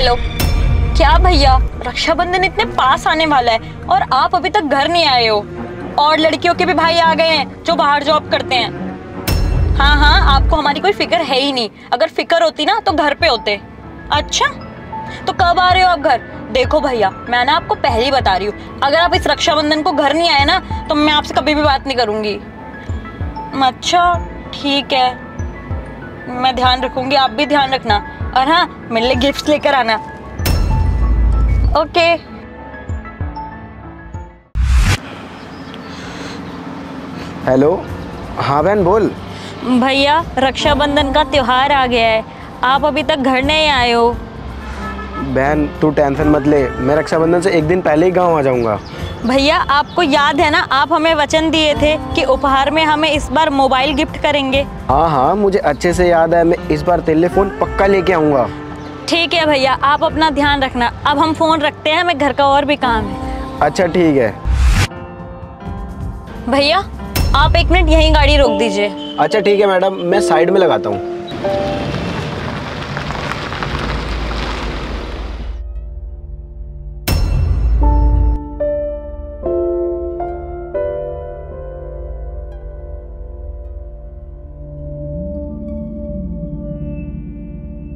Hello, क्या भैया रक्षाबंधन इतने पास आने वाला है और आप अभी तक घर नहीं आए हो? और लड़कियों के भी भाई आ गए हैं जो बाहर जॉब करते हैं। हाँ हाँ, आपको हमारी कोई फिक्र है ही नहीं। अगर फिक्र होती ना तो घर पे होते। अच्छा, तो कब आ रहे हो आप घर? देखो भैया, मैं ना आपको पहले ही बता रही हूँ, अगर आप इस रक्षाबंधन को घर नहीं आए ना तो मैं आपसे कभी भी बात नहीं करूंगी। अच्छा ठीक है, मैं ध्यान रखूंगी, आप भी ध्यान रखना। और हाँ, मेरे लिए गिफ्ट्स लेकर आना। ओके। हेलो, हाँ बहन बोल। भैया रक्षाबंधन का त्योहार आ गया है, आप अभी तक घर नहीं आए हो। बहन तू टेंशन मत ले, मैं रक्षाबंधन से एक दिन पहले ही गांव आ जाऊंगा। भैया आपको याद है ना, आप हमें वचन दिए थे कि उपहार में हमें इस बार मोबाइल गिफ्ट करेंगे। हाँ हाँ, मुझे अच्छे से याद है, मैं इस बार तेरे लिए फोन पक्का लेके आऊँगा। ठीक है भैया, आप अपना ध्यान रखना। अब हम फोन रखते हैं, हमें घर का और भी काम है। अच्छा ठीक है। भैया आप एक मिनट यहीं गाड़ी रोक दीजिए। अच्छा ठीक है मैडम, मैं साइड में लगाता हूँ।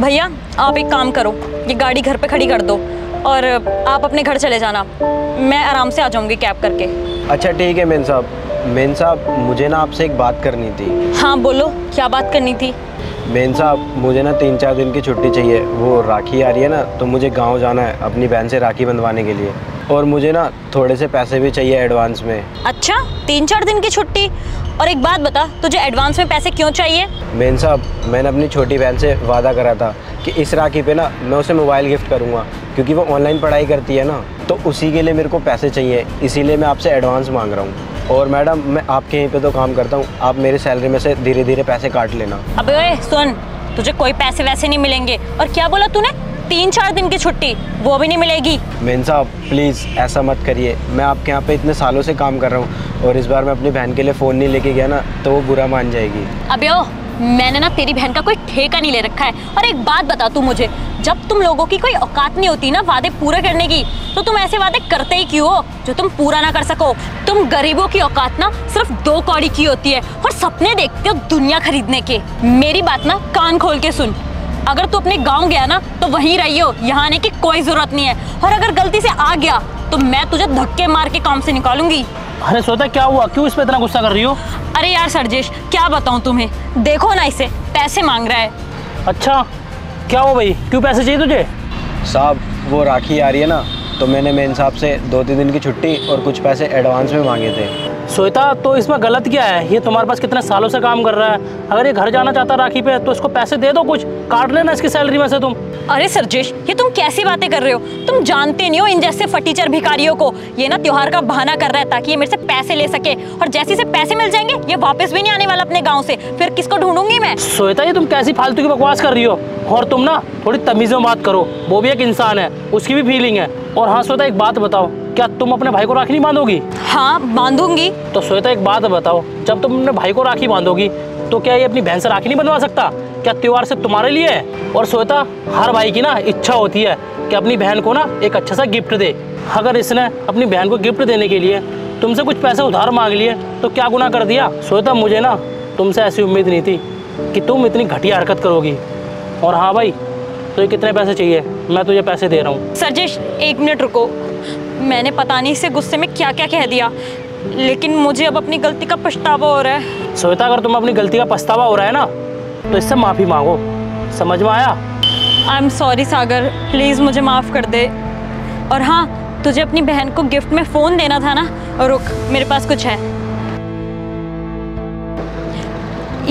भैया आप एक काम करो, ये गाड़ी घर पे खड़ी कर दो और आप अपने घर चले जाना, मैं आराम से आ जाऊंगी कैब करके। अच्छा ठीक है मेन साहब। मेन साहब मुझे ना आपसे एक बात करनी थी। हाँ बोलो, क्या बात करनी थी? मेन साहब मुझे ना 3-4 दिन की छुट्टी चाहिए, वो राखी आ रही है ना तो मुझे गाँव जाना है अपनी बहन से राखी बंधवाने के लिए, और मुझे ना थोड़े से पैसे भी चाहिए एडवांस में। अच्छा, 3-4 दिन की छुट्टी? और एक बात बता, तुझे एडवांस में पैसे क्यों चाहिए? मेन साहब मैंने अपनी छोटी बहन से वादा करा था कि इस राखी पे ना मैं उसे मोबाइल गिफ्ट करूँगा, क्योंकि वो ऑनलाइन पढ़ाई करती है ना, तो उसी के लिए मेरे को पैसे चाहिए, इसीलिए मैं आपसे एडवांस मांग रहा हूँ। और मैडम मैं आपके यहीं पे तो काम करता हूँ, आप मेरे सैलरी में से धीरे धीरे पैसे काट लेना। अबे सुन, तुझे कोई पैसे वैसे नहीं मिलेंगे। और क्या बोला तूने, 3-4 दिन की छुट्टी, वो भी नहीं मिलेगी? मेन साहब प्लीज़ ऐसा मत करिए, मैं आपके यहाँ पे इतने सालों से काम कर रहा हूँ और इस बार मैं अपनी बहन के लिए फ़ोन नहीं लेके गया ना तो वो बुरा मान जाएगी। अबे ओ, मैंने ना तेरी बहन का कोई ठेका नहीं ले रखा है। और एक बात बता तू मुझे, जब तुम लोगों की कोई औकात नहीं होती ना वादे पूरा करने की, तो तुम ऐसे वादे करते ही क्यों हो जो तुम पूरा ना कर सको? तुम गरीबों की औकात ना सिर्फ 2 कौड़ी की होती है और सपने देखते हो दुनिया खरीदने के। मेरी बात ना कान खोल के सुन, अगर तू अपने गांव गया ना तो वहीं रहियो, यहाँ आने की कोई जरूरत नहीं है। और अगर गलती से आ गया तो मैं तुझे धक्के मार के काम से निकालूंगी। अरे श्वेता क्या हुआ, क्यों इस पे इतना गुस्सा कर रही हो? अरे यार सरजेश, क्या बताऊँ तुम्हें, देखो ना इसे पैसे मांग रहा है। अच्छा क्या हो भाई, क्यों पैसे चाहिए तुझे? साहब वो राखी आ रही है ना तो मैंने मेन साहब से 2-3 दिन की छुट्टी और कुछ पैसे एडवांस में मांगे थे। श्वेता तो इसमें गलत क्या है, ये तुम्हारे पास कितने सालों से काम कर रहा है, अगर ये घर जाना चाहता राखी पे तो इसको पैसे दे दो, कुछ काट लेना इसकी सैलरी में से तुम। अरे सरजेश ये तुम कैसी बातें कर रहे हो, तुम जानते नहीं हो इन जैसे फटीचर भिखारियों को। ये ना त्योहार का बहाना कर रहा है ताकि ये मेरे से पैसे ले सके, और जैसे से पैसे मिल जाएंगे ये वापस भी नहीं आने वाला अपने गाँव से, फिर किसको ढूंढूंगी मैं? श्वेता ये तुम कैसी फालतू की बकवास कर रही हो, और तुम ना थोड़ी तमीज में बात करो, वो भी एक इंसान है, उसकी भी फीलिंग है। और हाँ श्वेता एक बात बताओ, क्या तुम अपने भाई को राखी नहीं बांधोगी? हाँ बांधूंगी। तो श्वेता एक बात बताओ, जब तुम अपने भाई को राखी बांधोगी तो क्या ये अपनी बहन से राखी नहीं बनवा सकता? क्या त्योहार सिर्फ तुम्हारे लिए है? और श्वेता हर भाई की ना इच्छा होती है कि अपनी बहन को ना एक अच्छा सा गिफ्ट दे। अगर इसने अपनी बहन को गिफ्ट देने के लिए तुमसे कुछ पैसे उधार मांग लिए तो क्या गुनाह कर दिया? श्वेता मुझे ना तुमसे ऐसी उम्मीद नहीं थी कि तुम इतनी घटिया हरकत करोगी। और हाँ भाई, तो ये कितने पैसे चाहिए? मैं तुझे पैसे दे रहा हूँ। सरजेश एक मिनट रुको, मैंने पता नहीं इसे गुस्से में क्या क्या कह दिया, लेकिन मुझे अब अपनी गलती का पछतावा हो रहा है। श्वेता अगर तुम्हें अपनी गलती का पछतावा हो रहा है ना तो इससे माफ़ी मांगो, समझ में आया? I am sorry Sagar, please मुझे माफ़ कर दे। और हाँ, तुझे अपनी बहन को गिफ्ट में फ़ोन देना था ना, रुक मेरे पास कुछ है,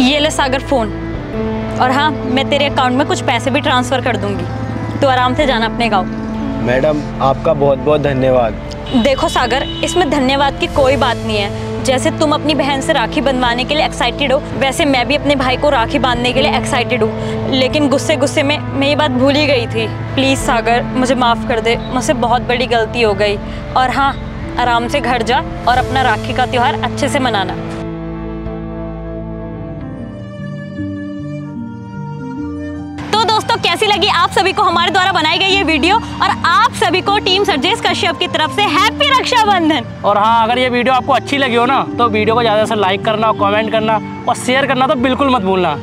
ये ले सागर फ़ोन। और हाँ, मैं तेरे अकाउंट में कुछ पैसे भी ट्रांसफ़र कर दूँगी, तो आराम से जाना अपने गाँव। मैडम आपका बहुत बहुत धन्यवाद। देखो सागर, इसमें धन्यवाद की कोई बात नहीं है, जैसे तुम अपनी बहन से राखी बंधवाने के लिए एक्साइटेड हो वैसे मैं भी अपने भाई को राखी बांधने के लिए एक्साइटेड हूँ, लेकिन गुस्से में मैं ये बात भूल ही गई थी। प्लीज़ सागर मुझे माफ़ कर दे, मुझसे बहुत बड़ी गलती हो गई। और हाँ, आराम से घर जा और अपना राखी का त्यौहार अच्छे से मनाना। कैसी लगी आप सभी को हमारे द्वारा बनाई गई ये वीडियो, और आप सभी को टीम सरजेश कश्यप की तरफ से हैप्पी रक्षाबंधन। और हाँ, अगर ये वीडियो आपको अच्छी लगी हो ना तो वीडियो को ज़्यादा से लाइक करना, कॉमेंट करना और शेयर करना तो बिल्कुल मत भूलना।